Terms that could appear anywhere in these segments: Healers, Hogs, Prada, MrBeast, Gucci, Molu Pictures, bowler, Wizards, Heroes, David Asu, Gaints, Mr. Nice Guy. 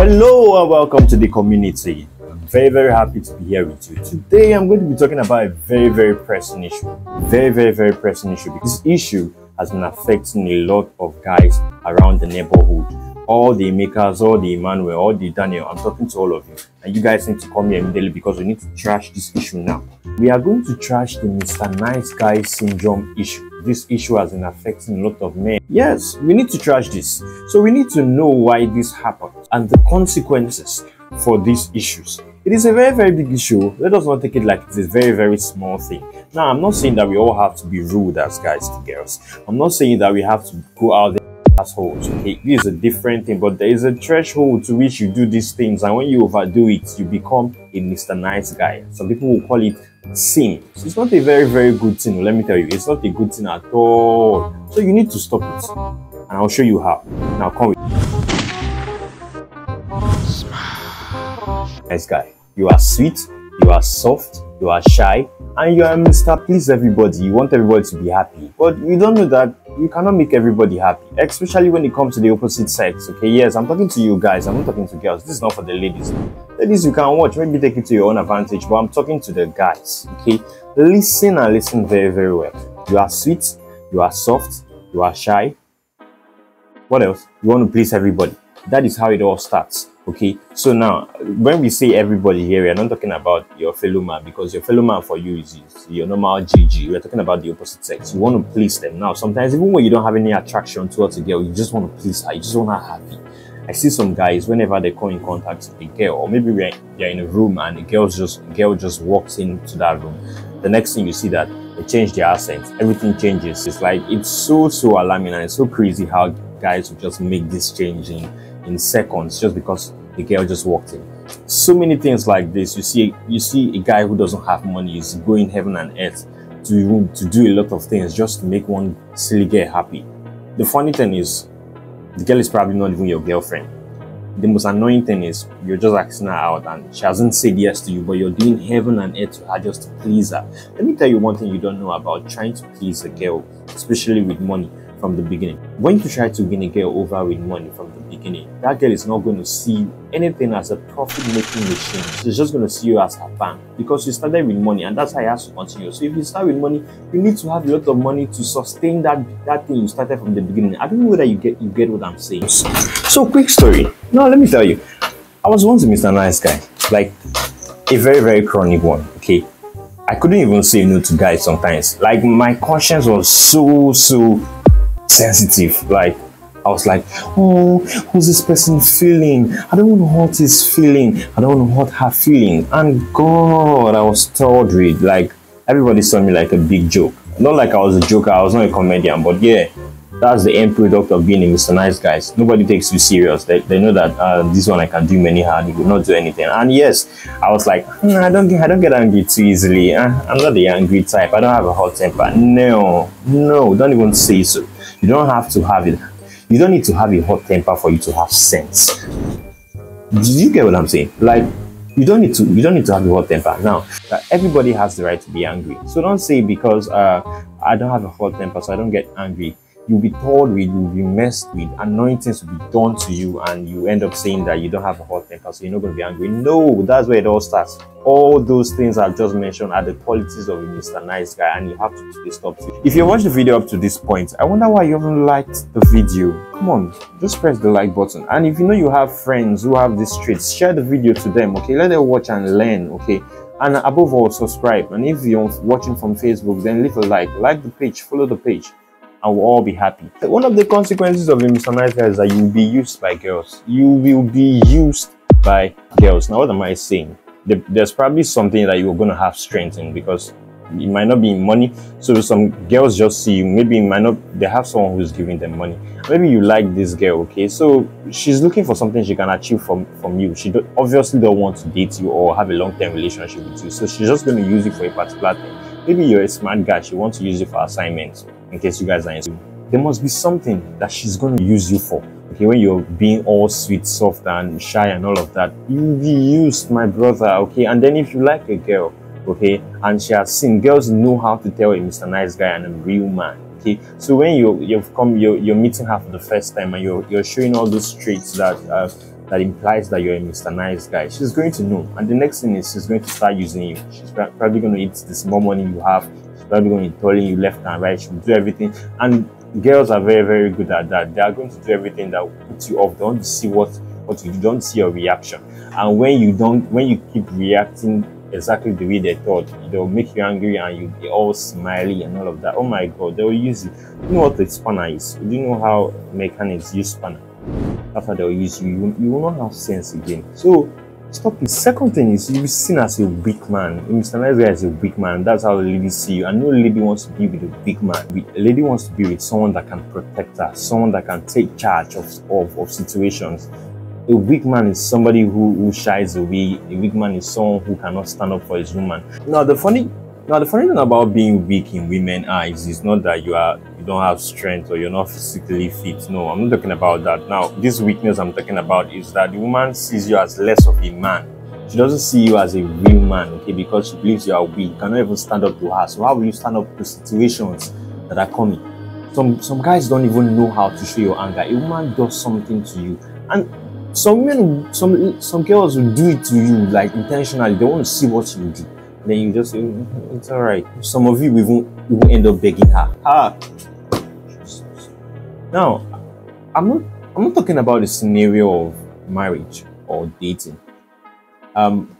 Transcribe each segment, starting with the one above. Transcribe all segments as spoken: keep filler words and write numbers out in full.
Hello and welcome to the community. I'm very very happy to be here with you. Today I'm going to be talking about a very very pressing issue. Very very very pressing issue because this issue has been affecting a lot of guys around the neighborhood. All the Makers, all the Emmanuel, all the Daniel, I'm talking to all of you. And you guys need to come here immediately because we need to trash this issue now. We are going to trash the Mister Nice Guy Syndrome issue. This issue has been affecting a lot of men. Yes, we need to trash this. So we need to know why this happened and the consequences for these issues. It is a very very big issue. Let us not take it like it's a very very small thing. Now, I'm not saying that we all have to be rude as guys to girls. I'm not saying that we have to go out there assholes. Okay, this is a different thing, but there is a threshold to which you do these things, and when you overdo it, you become a Mister Nice Guy. Some people will call it sin. So it's not a very very good thing. Let me tell you, it's not a good thing at all. So you need to stop it, and I'll show you how. Now come with me. Nice guy, you are sweet, you are soft, you are shy, and you are Mister Please Everybody. You want everybody to be happy, but you don't know that you cannot make everybody happy, especially when it comes to the opposite sex. Okay, yes, I'm talking to you guys, I'm not talking to girls. This is not for the ladies. Ladies, you can watch, maybe take it to your own advantage, but I'm talking to the guys. Okay, listen and listen very very well. You are sweet, you are soft, you are shy. What else? You want to please everybody. That is how it all starts. Okay, so now when we say everybody here, we are not talking about your fellow man, because your fellow man for you is, is your normal G G. We're talking about the opposite sex. You want to please them. Now sometimes even when you don't have any attraction towards a girl, you just want to please her, you just want her happy. I see some guys, whenever they come in contact with a girl, or maybe we are, they are in a room and a girl just a girl just walks into that room, the next thing you see that they change their accent, everything changes. It's like it's so so alarming, and it's so crazy how guys will just make this change in in seconds just because the girl just walked in. So many things like this. You see, you see a guy who doesn't have money is going heaven and earth to to do a lot of things just to make one silly girl happy. The funny thing is, the girl is probably not even your girlfriend. The most annoying thing is you're just asking her out and she hasn't said yes to you, but you're doing heaven and earth to her just to please her. Let me tell you one thing you don't know about trying to please a girl, especially with money. From the beginning, when you try to win a girl over with money from the beginning, that girl is not going to see anything as a profit-making machine. She's just going to see you as her bank, because you started with money, and that's how it has to continue. So if you start with money, you need to have a lot of money to sustain that that thing you started from the beginning. I don't know whether you get you get what I'm saying. So quick story. Now let me tell you, I was once a Mister Nice Guy, like a very very chronic one. Okay, I couldn't even say no to guys sometimes. Like my conscience was so so. sensitive. Like I was like, oh, who's this person feeling? I don't want to hurt his feeling, I don't want to hurt her feeling. And God, I was told with, like, everybody saw me like a big joke. Not like I was a joker, I was not a comedian, but yeah, that's the end product of being a Mister Nice Guy. Nobody takes you serious. They, they know that uh, this one I can do many hard, he will not do anything. And yes, I was like, mm, I don't get, I don't get angry too easily. Uh, I'm not the angry type. I don't have a hot temper. No, no, don't even say so. You don't have to have it. You don't need to have a hot temper for you to have sense. Do you get what I'm saying? Like, you don't need to. You don't need to have a hot temper. Now, everybody has the right to be angry. So don't say because uh, I don't have a hot temper, so I don't get angry. You'll be told with, you'll be messed with, anointings will be done to you, and you end up saying that you don't have a hot temper, so you're not going to be angry. No, that's where it all starts. All those things I've just mentioned are the qualities of a Mister Nice Guy, and you have to really stop it. If you watched the video up to this point, I wonder why you haven't liked the video. Come on, just press the like button. And if you know you have friends who have these traits, share the video to them, okay? Let them watch and learn, okay? And above all, subscribe. And if you're watching from Facebook, then leave a like. Like the page, follow the page. And we'll all be happy. One of the consequences of a Mister Nice Guy is that you will be used by girls. You will be used by girls. Now, what am I saying? There's probably something that you're going to have strength in, because it might not be money. So some girls just see you. Maybe it might not. They have someone who's giving them money. Maybe you like this girl, okay? So she's looking for something she can achieve from from you. She don't, obviously don't want to date you or have a long-term relationship with you. So she's just going to use it for a particular thing. Maybe you're a smart guy. She wants to use it for assignments. In case you guys are interested, there must be something that she's going to use you for. Okay, when you're being all sweet, soft, and shy, and all of that, you'll be used, my brother. Okay, and then if you like a girl, okay, and she has seen, girls know how to tell a Mister Nice Guy and a real man. Okay, so when you you've come, you're, you're meeting her for the first time, and you're you're showing all those traits that uh, that implies that you're a Mister Nice Guy, she's going to know. And the next thing is she's going to start using you. She's probably going to eat this more money you have. She's probably going to be telling you left and right. She'll do everything. And girls are very, very good at that. They are going to do everything that puts you off. They want to see what, what you do. They don't see your reaction. And when you don't, when you keep reacting exactly the way they thought, they'll make you angry and you'll be all smiley and all of that. Oh my God, they'll use it. You know what a spanner is? You know how mechanics use spanner? After they'll use you, you, you will not have sense again. So stop it. Second thing is, you'll be seen as a weak man. Mister Nice Guy is a weak man. That's how the ladies see you. And no lady wants to be with a weak man. A lady wants to be with someone that can protect her, someone that can take charge of, of, of situations. A weak man is somebody who, who shies away. A weak man is someone who cannot stand up for his woman. Now the funny, now the funny thing about being weak in women's eyes is not that you are you don't have strength or you're not physically fit. No, I'm not talking about that. Now this weakness I'm talking about is that the woman sees you as less of a man. She doesn't see you as a real man, okay? Because she believes you are weak. You cannot even stand up to her. So how will you stand up to situations that are coming? Some some guys don't even know how to show your anger. A woman does something to you, and some men, some some girls will do it to you, like intentionally. They want to see what you do. Then you just say, it's all right. Some of you will even end up begging her. Ah. Now, I'm not I'm not talking about the scenario of marriage or dating. Um,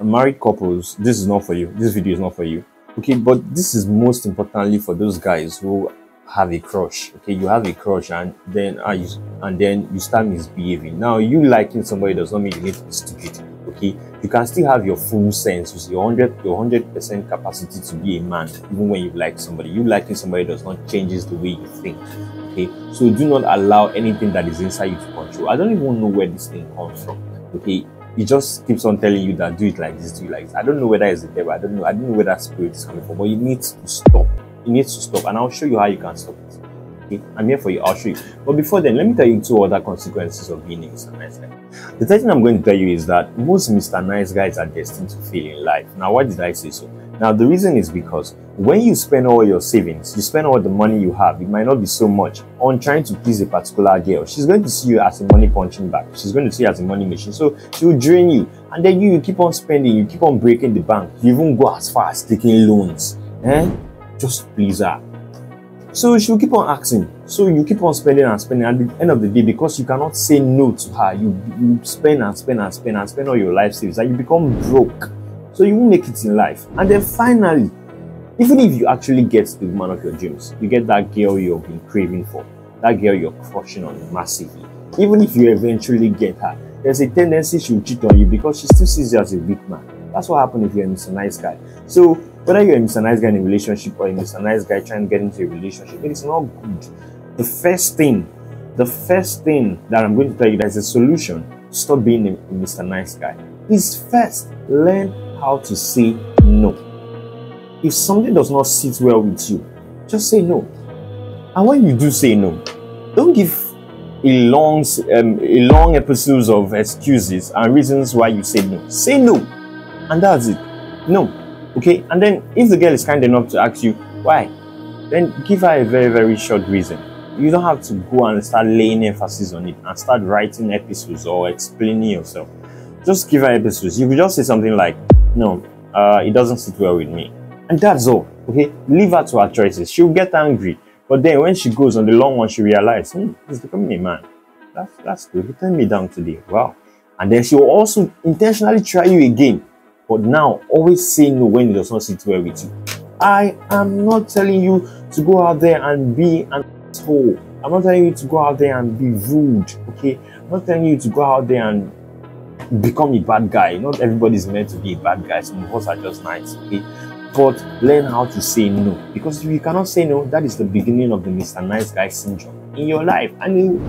married couples, this is not for you. This video is not for you. Okay, but this is most importantly for those guys who have a crush. Okay, you have a crush and then uh, you, and then you start misbehaving. Now you liking somebody does not mean you need to be stupid. Okay, you can still have your full sense, you see, your hundred your hundred percent capacity to be a man even when you like somebody. You liking somebody does not changes the way you think. Okay, so do not allow anything that is inside you to control. I don't even know where this thing comes from. Okay, it just keeps on telling you that do it like this, do it like this. I don't know whether it's the devil. I don't know. I don't know where that spirit is coming from. But you need to stop. It needs to stop, and I'll show you how you can stop it. Okay? I'm here for you. I'll show you. But before then, let me tell you two other consequences of being a Mister Nice Guy. The third thing I'm going to tell you is that most Mister Nice Guys are destined to fail in life. Now, why did I say so? Now, the reason is because when you spend all your savings, you spend all the money you have, it might not be so much, on trying to please a particular girl. She's going to see you as a money punching bag. She's going to see you as a money machine. So she will drain you. And then you, you keep on spending. You keep on breaking the bank. You even go as far as taking loans. Eh? Just please her. So she'll keep on asking. So you keep on spending and spending. At the end of the day, because you cannot say no to her, you, you spend and spend and spend and spend all your life savings, and you become broke. So you won't make it in life. And then finally, even if you actually get the woman of your dreams, you get that girl you've been craving for, that girl you're crushing on massively, even if you eventually get her, there's a tendency she'll cheat on you because she still sees you as a weak man. That's what happens if you're a Mister Nice Guy. So whether you're a Mister Nice Guy in a relationship or a Mister Nice Guy trying to get into a relationship, it's not good. The first thing, the first thing that I'm going to tell you that is a solution to stop being a Mister Nice Guy is first, learn how to say no. If something does not sit well with you, just say no. And when you do say no, don't give a long, um, a long episodes of excuses and reasons why you say no. Say no. And that's it. No. Okay? And then if the girl is kind enough to ask you why, then give her a very, very short reason. You don't have to go and start laying emphasis on it and start writing episodes or explaining yourself. Just give her episodes. You could just say something like, no, uh, it doesn't sit well with me. And that's all. Okay? Leave her to her choices. She'll get angry. But then when she goes on the long one, she realizes, hmm, he's becoming a man. That's, that's good. He turned me down today. Wow. And then she'll also intentionally try you again. But now, always say no when it does not sit well with you. I am not telling you to go out there and be an asshole. I'm not telling you to go out there and be rude, okay? I'm not telling you to go out there and become a bad guy. Not everybody's meant to be a bad guy. Some of us are just nice, okay? But learn how to say no. Because if you cannot say no, that is the beginning of the Mister Nice Guy syndrome in your life. I mean,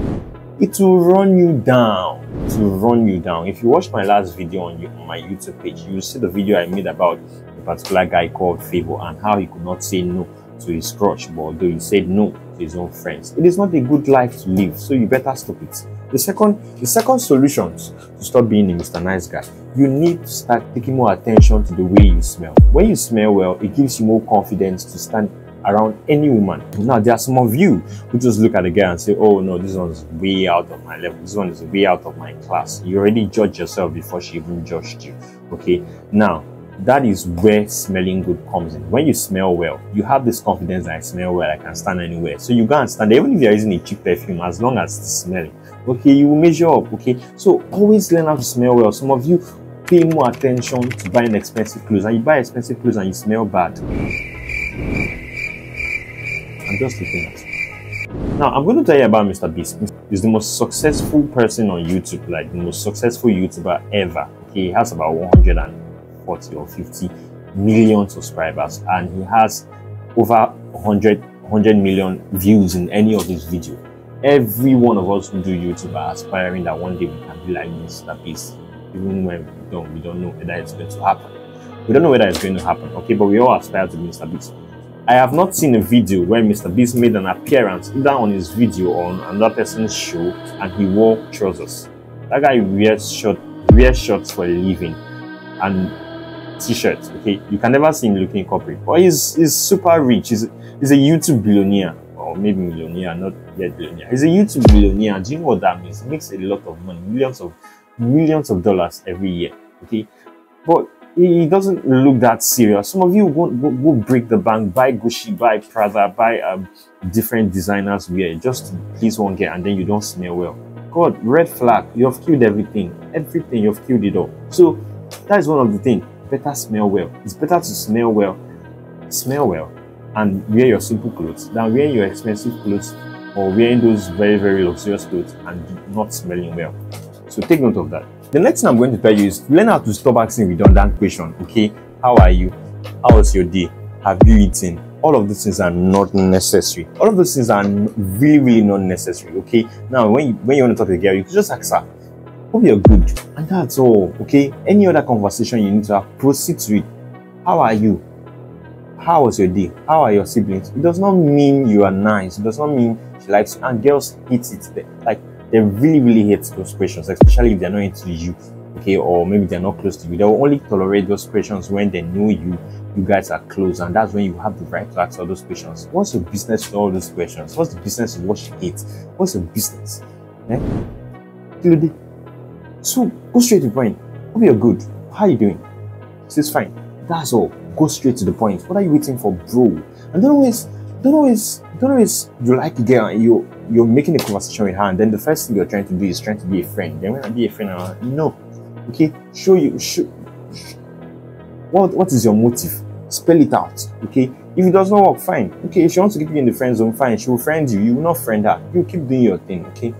it will run you down. It will run you down. If you watch my last video on, you, on my YouTube page, you will see the video I made about a particular guy called Favour and how he could not say no to his crush, but although he said no to his own friends. It is not a good life to live, so you better stop it. The second, the second solution to stop being a Mister Nice Guy, you need to start taking more attention to the way you smell. When you smell well, it gives you more confidence to stand around any woman. Now there are some of you who just look at a girl and say, oh no, this one's way out of my level, this one is way out of my class. You already judge yourself before she even judged you. Okay, now that is where smelling good comes in. When you smell well, you have this confidence that I smell well, I can stand anywhere. So you go and stand there, even if you're using a cheap perfume, as long as it's smelling, okay, you will measure up. Okay, so always learn how to smell well. Some of you pay more attention to buying expensive clothes, and you buy expensive clothes and you smell bad. I'm just looking at it. Now I'm going to tell you about MrBeast. He's the most successful person on YouTube, like the most successful YouTuber ever. Okay, he has about one hundred forty or fifty million subscribers, and he has over one hundred million views in any of his videos. Every one of us who do YouTube are aspiring that one day we can be like MrBeast, even when we don't we don't know whether it's going to happen. We don't know whether it's going to happen, okay, but we all aspire to be MrBeast. I have not seen a video where MrBeast made an appearance either on his video or on another person's show and he wore trousers. That guy wears short wears shorts for a living and t-shirts, okay. You can never see him looking corporate, but he's, he's super rich. He's, he's a YouTube billionaire, or maybe millionaire, not yet billionaire. He's a YouTube billionaire. Do you know what that means? He makes a lot of money, millions of millions of dollars every year, okay, but he doesn't look that serious. Some of you will, will, will break the bank, buy Gucci, buy Prada, buy um, different designers wear just to please one girl, and then you don't smell well. God, red flag. You have killed everything everything you've killed it all. So that is one of the things. Better smell well. It's better to smell well, smell well, and wear your simple clothes than wearing your expensive clothes or wearing those very, very luxurious clothes and not smelling well. So take note of that. The next thing I'm going to tell you is learn how to stop asking redundant questions. Okay, how are you? How was your day? Have you eaten? All of these things are not necessary. All of those things are really, really not necessary. Okay, now when you, when you want to talk to a girl, you can just ask her, hope you're good, and that's all. Okay, any other conversation you need to have, proceed to it. How are you? How was your day? How are your siblings? It does not mean you are nice. It does not mean she likes you. And girls hate it. They, like they really, really hate those questions, especially if they're not into you, okay, or maybe they're not close to you. They will only tolerate those questions when they know you you guys are close, and that's when you have the right to ask all those questions. What's your business with all those questions? What's the business with what she hates? What's your business? Eh? So go straight to the point. Hope you're good. How are you doing? She's fine. That's all. Go straight to the point. What are you waiting for, bro? And don't always, don't always, don't always. You like a girl and you you're making a conversation with her, and then the first thing you're trying to do is trying to be a friend. Then when I be a friend, I'm like, no, okay. Show you. Show, show. What what is your motive? Spell it out, okay. If it does not work, fine. Okay, if she wants to keep you in the friend zone, fine. She will friend you. You will not friend her. You keep doing your thing, okay.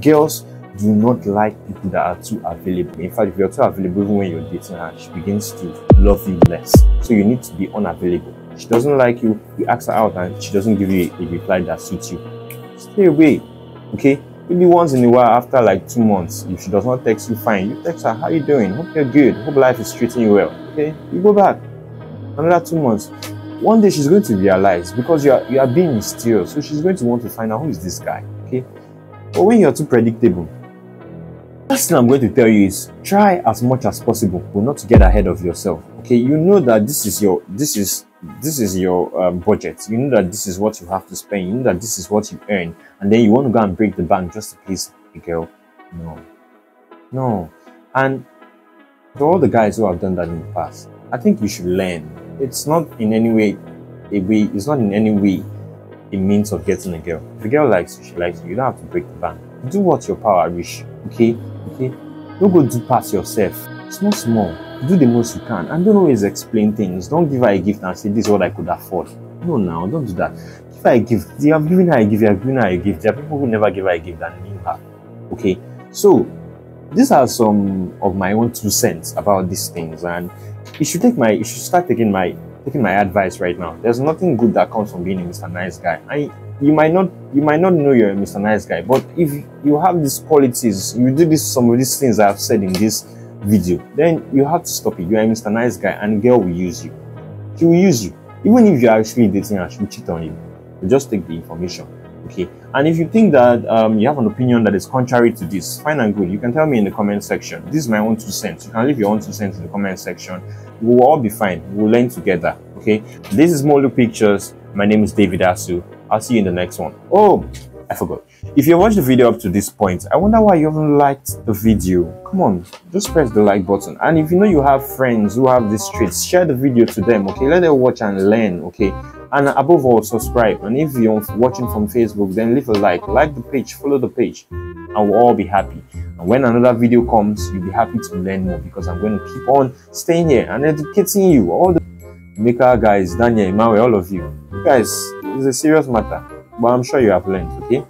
Girls do not like people that are too available. In fact, if you're too available, even when you're dating her, she begins to love you less. So you need to be unavailable. She doesn't like you, you ask her out and she doesn't give you a, a reply that suits you. Stay away, okay? Maybe once in a while, after like two months, if she does not text you, fine. You text her, how you doing? Hope you're good. Hope life is treating you well, okay? You go back. Another two months. One day she's going to realize, because you are, you are being mysterious, so she's going to want to find out who is this guy, okay? But when you're too predictable, last thing I'm going to tell you is try as much as possible, but not to get ahead of yourself. Okay, you know that this is your this is this is your um, budget. You know that this is what you have to spend. You know that this is what you earn, and then you want to go and break the bank just to please a girl. No, no. And to all the guys who have done that in the past, I think you should learn. It's not in any way a way. It's not in any way a means of getting a girl. If a girl likes you, she likes you. You don't have to break the bank. Do what your power reach. Okay. Okay, don't go do past yourself. Small, small. Do the most you can, and don't always explain things. Don't give her a gift and say this is what I could afford. No, now don't do that. Give her a gift. You have given her a gift. You have given her a gift. There are people who never give her a gift and knew her. Okay, so these are some of my own two cents about these things, and you should take my. You should start taking my taking my advice right now. There's nothing good that comes from being a Mister Nice Guy. I. You might not, you might not know you're a Mister Nice Guy, but if you have these qualities, you do this, some of these things I've said in this video, then you have to stop it. You are a Mister Nice Guy, and girl will use you. She will use you, even if you are actually dating her, she will cheat on you. You just take the information, okay? And if you think that um, you have an opinion that is contrary to this, fine and good. You can tell me in the comment section. This is my own two cents. You can leave your own two cents in the comment section. We will all be fine. We will learn together, okay? This is Molu Pictures. My name is David Asu. I'll see you in the next one. Oh, I forgot. If you watched the video up to this point, I wonder why you haven't liked the video. Come on, just press the like button. And if you know you have friends who have these traits, share the video to them, okay? Let them watch and learn, okay? And above all, subscribe. And if you're watching from Facebook, then leave a like. Like the page, follow the page, and we'll all be happy. And when another video comes, you'll be happy to learn more, because I'm going to keep on staying here and educating you. All the Maker guys, Daniel, Emmanuel, all of you. You guys, it's a serious matter, but I'm sure you have learned, okay?